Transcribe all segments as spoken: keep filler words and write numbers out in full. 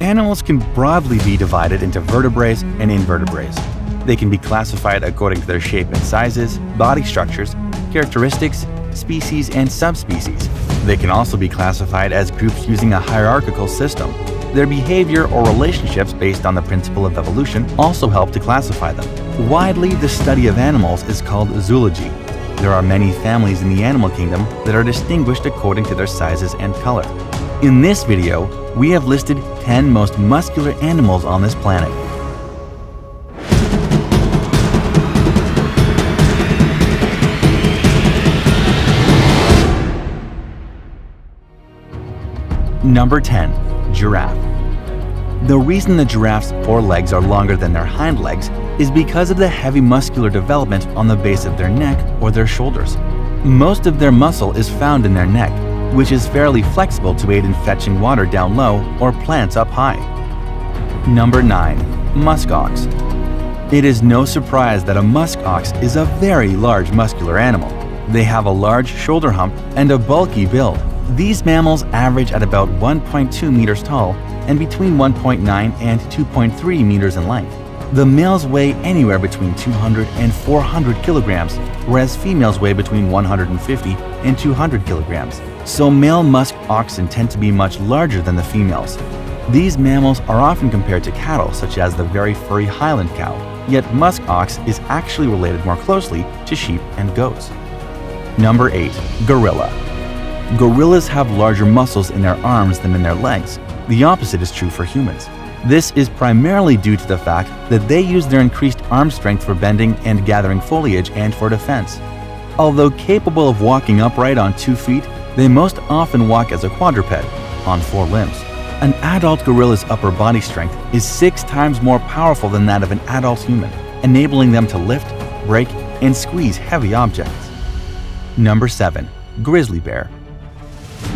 Animals can broadly be divided into vertebrates and invertebrates. They can be classified according to their shape and sizes, body structures, characteristics, species, and subspecies. They can also be classified as groups using a hierarchical system. Their behavior or relationships based on the principle of evolution also help to classify them. Widely, the study of animals is called zoology. There are many families in the animal kingdom that are distinguished according to their sizes and color. In this video, we have listed ten most muscular animals on this planet. Number ten. Giraffe. The reason the giraffe's forelegs are longer than their hind legs is because of the heavy muscular development on the base of their neck or their shoulders. Most of their muscle is found in their neck, which is fairly flexible to aid in fetching water down low or plants up high. Number nine. Muskox. It is no surprise that a muskox is a very large muscular animal. They have a large shoulder hump and a bulky build. These mammals average at about one point two meters tall and between one point nine and two point three meters in length. The males weigh anywhere between two hundred and four hundred kilograms, whereas females weigh between one hundred fifty and two hundred kilograms. So male musk oxen tend to be much larger than the females. These mammals are often compared to cattle, such as the very furry Highland cow, yet musk ox is actually related more closely to sheep and goats. Number eight. Gorilla. Gorillas have larger muscles in their arms than in their legs. The opposite is true for humans. This is primarily due to the fact that they use their increased arm strength for bending and gathering foliage and for defense. Although capable of walking upright on two feet, they most often walk as a quadruped, on four limbs. An adult gorilla's upper body strength is six times more powerful than that of an adult human, enabling them to lift, break, and squeeze heavy objects. Number seven. Grizzly bear.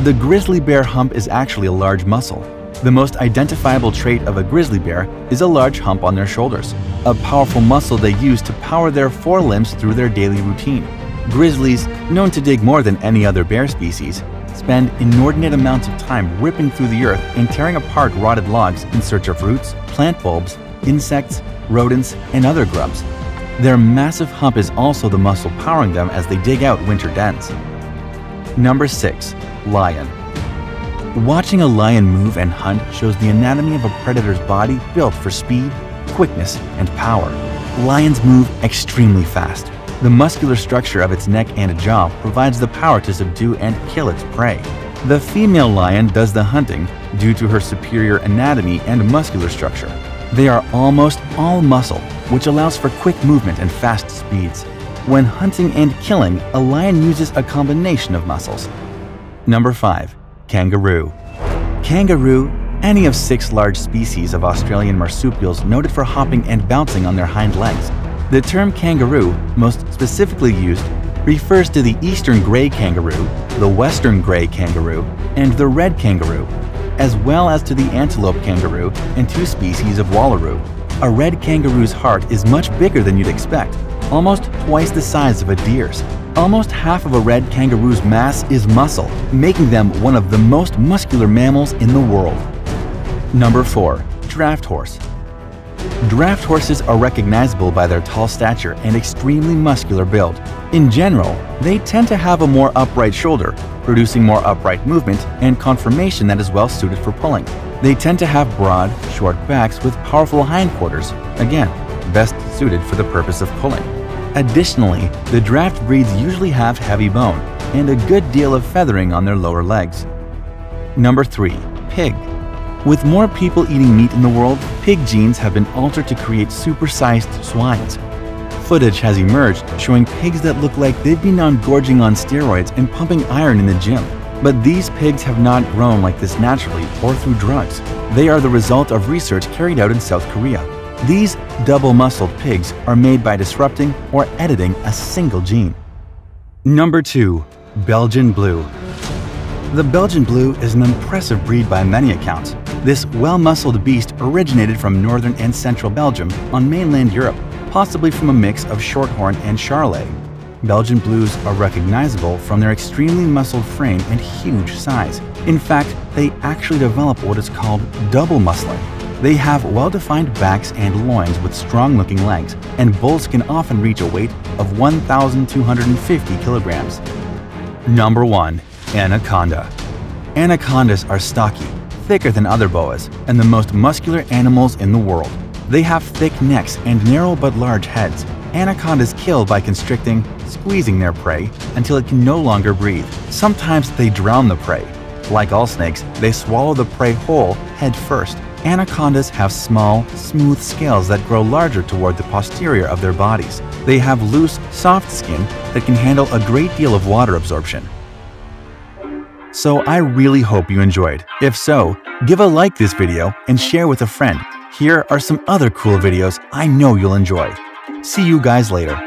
The grizzly bear hump is actually a large muscle. The most identifiable trait of a grizzly bear is a large hump on their shoulders, a powerful muscle they use to power their forelimbs through their daily routine. Grizzlies, known to dig more than any other bear species, spend inordinate amounts of time ripping through the earth and tearing apart rotted logs in search of roots, plant bulbs, insects, rodents, and other grubs. Their massive hump is also the muscle powering them as they dig out winter dens. Number six. Lion. Watching a lion move and hunt shows the anatomy of a predator's body built for speed, quickness, and power. Lions move extremely fast. The muscular structure of its neck and jaw provides the power to subdue and kill its prey. The female lion does the hunting due to her superior anatomy and muscular structure. They are almost all muscle, which allows for quick movement and fast speeds. When hunting and killing, a lion uses a combination of muscles. Number five. Kangaroo. Kangaroo, any of six large species of Australian marsupials noted for hopping and bouncing on their hind legs. The term kangaroo, most specifically used, refers to the eastern gray kangaroo, the western gray kangaroo, and the red kangaroo, as well as to the antelope kangaroo and two species of wallaroo. A red kangaroo's heart is much bigger than you'd expect, almost twice the size of a deer's. Almost half of a red kangaroo's mass is muscle, making them one of the most muscular mammals in the world. Number four. Draft horse. Draft horses are recognizable by their tall stature and extremely muscular build. In general, they tend to have a more upright shoulder, producing more upright movement and conformation that is well suited for pulling. They tend to have broad, short backs with powerful hindquarters, again, best suited for the purpose of pulling. Additionally, the draft breeds usually have heavy bone and a good deal of feathering on their lower legs. Number three. Pig. With more people eating meat in the world, pig genes have been altered to create supersized swines. Footage has emerged showing pigs that look like they've been on gorging on steroids and pumping iron in the gym. But these pigs have not grown like this naturally or through drugs. They are the result of research carried out in South Korea. These double-muscled pigs are made by disrupting or editing a single gene. Number two. Belgian Blue. The Belgian Blue is an impressive breed by many accounts. This well-muscled beast originated from northern and central Belgium on mainland Europe, possibly from a mix of Shorthorn and Charolais. Belgian Blues are recognizable from their extremely muscled frame and huge size. In fact, they actually develop what is called double muscling. They have well-defined backs and loins with strong-looking legs, and bulls can often reach a weight of one thousand two hundred fifty kilograms. Number one. Anaconda. Anacondas are stocky, thicker than other boas, and the most muscular animals in the world. They have thick necks and narrow but large heads. Anacondas kill by constricting, squeezing their prey until it can no longer breathe. Sometimes they drown the prey. Like all snakes, they swallow the prey whole, head first. Anacondas have small, smooth scales that grow larger toward the posterior of their bodies. They have loose, soft skin that can handle a great deal of water absorption. So I really hope you enjoyed. If so, give a like this video and share with a friend. Here are some other cool videos I know you'll enjoy. See you guys later.